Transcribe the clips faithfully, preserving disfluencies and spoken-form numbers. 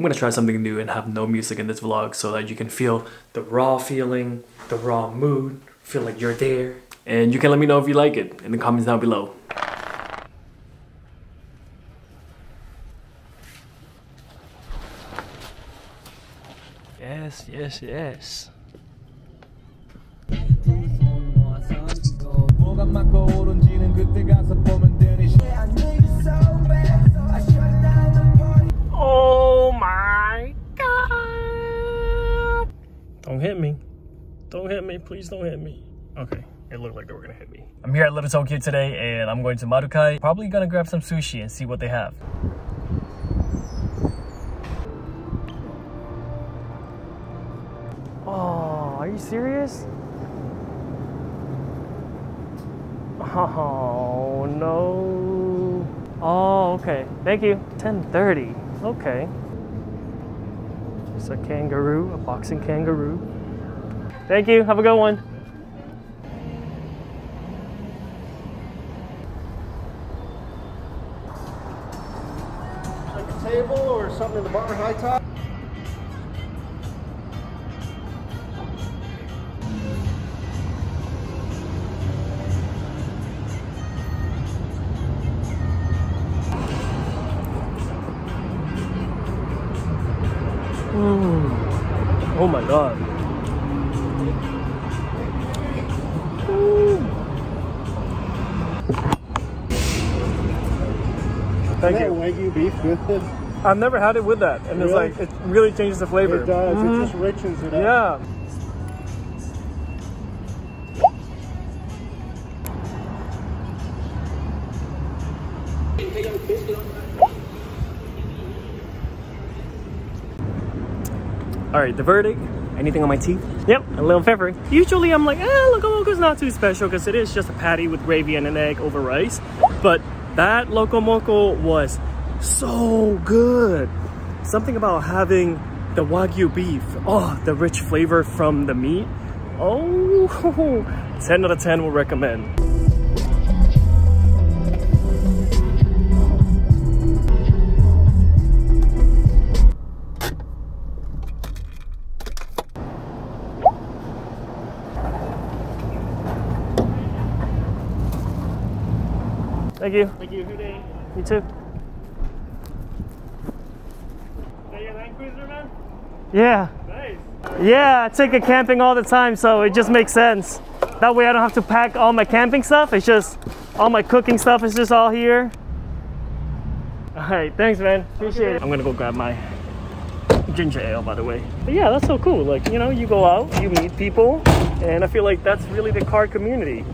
I'm gonna try something new and have no music in this vlog so that you can feel the raw feeling, the raw mood, feel like you're there. And you can let me know if you like it in the comments down below. Yes, yes, yes. Oh my God. Don't hit me. Don't hit me. Please don't hit me. Okay. It looked like they were gonna hit me. I'm here at Little Tokyo today and I'm going to Marukai. Probably gonna grab some sushi and see what they have. Oh, are you serious? Oh, no. Oh, okay. Thank you. ten thirty. Okay. It's a kangaroo, a boxing kangaroo. Thank you. Have a good one. Table or something in the bar high top. Mm. Oh my God. Mm. Thank you. Wagyu beef with this? I've never had it with that, and really? It's like, it really changes the flavor. It does, mm-hmm. It just richens it up. Yeah. All right, the verdict. Anything on my teeth? Yep, a little peppery. Usually I'm like, eh, Loco Moco's not too special, because it is just a patty with gravy and an egg over rice. But that Loco Moco was so good. Something about having the Wagyu beef, oh, the rich flavor from the meat. Oh, ten out of ten will recommend. Thank you. Thank you. Good day. You too. Yeah. Nice. Yeah, I take it camping all the time, so it just makes sense. That way I don't have to pack all my camping stuff. It's just all my cooking stuff is just all here. All right, thanks, man. Appreciate it. I'm gonna go grab my ginger ale, by the way. But yeah, that's so cool. Like, you know, you go out, you meet people, and I feel like that's really the car community.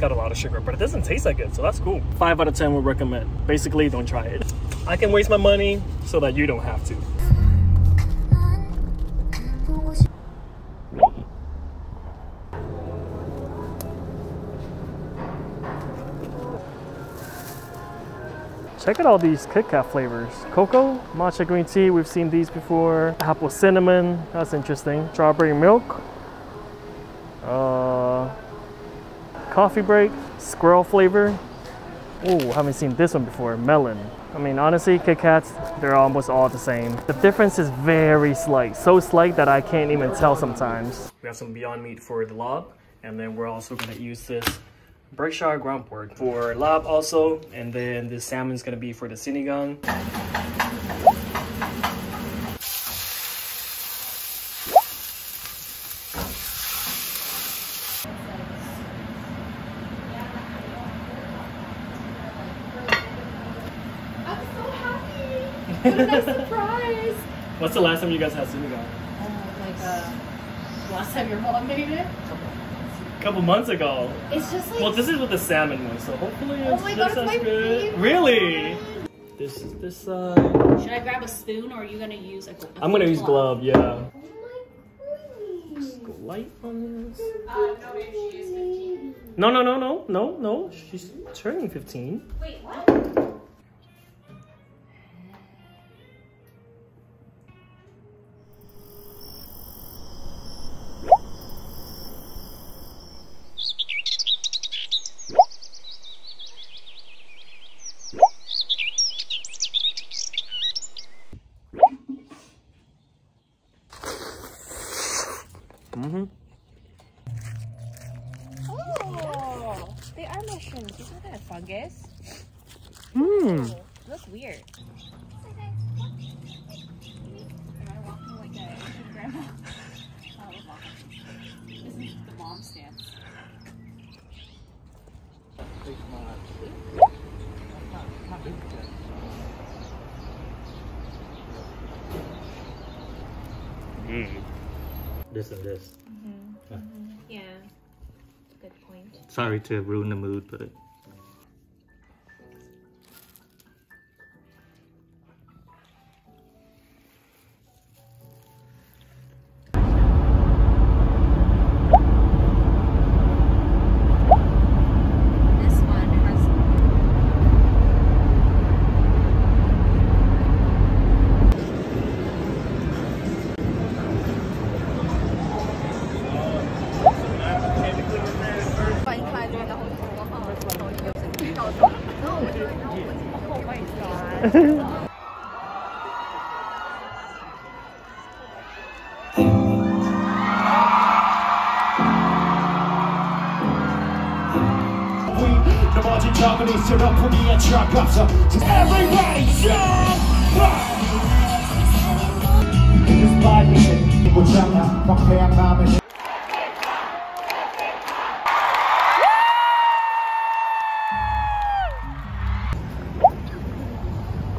Got a lot of sugar, but it doesn't taste that good, so that's cool. Five out of ten would recommend. Basically, don't try it. I can waste my money so that you don't have to. Check out all these KitKat flavors. Cocoa, matcha green tea, we've seen these before. Apple cinnamon, that's interesting. Strawberry milk. Uh... Coffee break, squirrel flavor. Oh, haven't seen this one before, melon. I mean, honestly, Kit Kats, they're almost all the same. The difference is very slight, so slight that I can't even tell sometimes. We have some Beyond Meat for the lob, and then we're also gonna use this Berkshire ground pork for lob also, and then this salmon's gonna be for the sinigang. What a nice surprise! What's the last time you guys had sinigang? Oh, like uh, last time your mom made it? A couple months ago. It's just like, well, this is with the salmon one, so hopefully it's, oh my God, it's my good. Favorite. Really? This is this. Uh... Should I grab a spoon, or are you gonna use a? a I'm gonna use glove. glove. Yeah. Oh my goodness. Light on this. Uh, no, babe, she is fifteen. No, no, no, no, no, no. She's turning fifteen. Wait, what? Mm-hmm. Oh, they are mushrooms. Isn't that fungus? Hmm. Oh, looks weird. Am I walking like a grandma? This is the mom stance. Mm. This and this. Mm-hmm. Yeah. Mm-hmm. Yeah. Good point. Sorry to ruin the mood, but...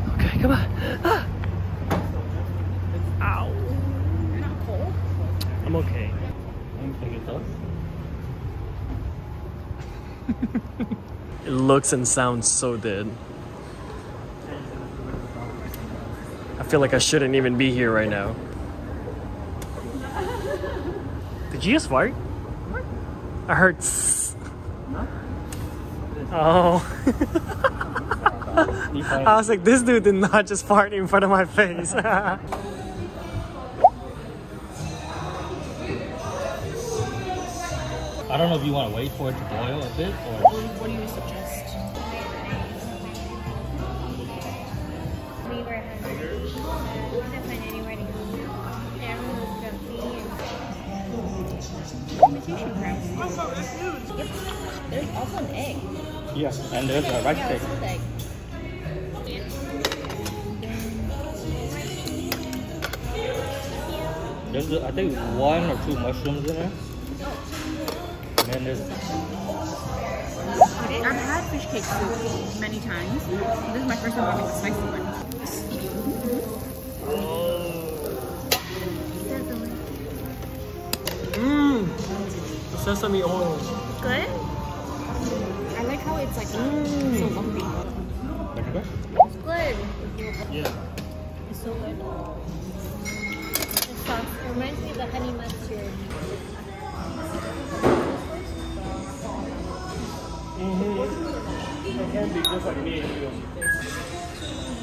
Okay, come on. Ah. Ow. You're not cold? I'm okay. I'm thinking it's us. It looks and sounds so dead. I feel like I shouldn't even be here right now. Did you just fart? I heard tss. Oh. I was like, this dude did not just fart in front of my face. I don't know if you want to wait for it to boil a bit, or... What do you suggest? We were hungry. We couldn't find anywhere to go. Everyone was confused. Imitation crabs. Oh, that's huge! Yep. There's also an egg. Yes, and there's a rice yeah, egg. egg. There's, I think, one or two mushrooms in there. And there's... I've had fish cake soup many times. This is my first time having a spicy one. Mmm! Sesame oil. Good? I like how it's like mm. so lumpy. It's good. Yeah. It's so good. The sauce reminds me of the honey mustard. Mm-hmm. It can be just like me and you.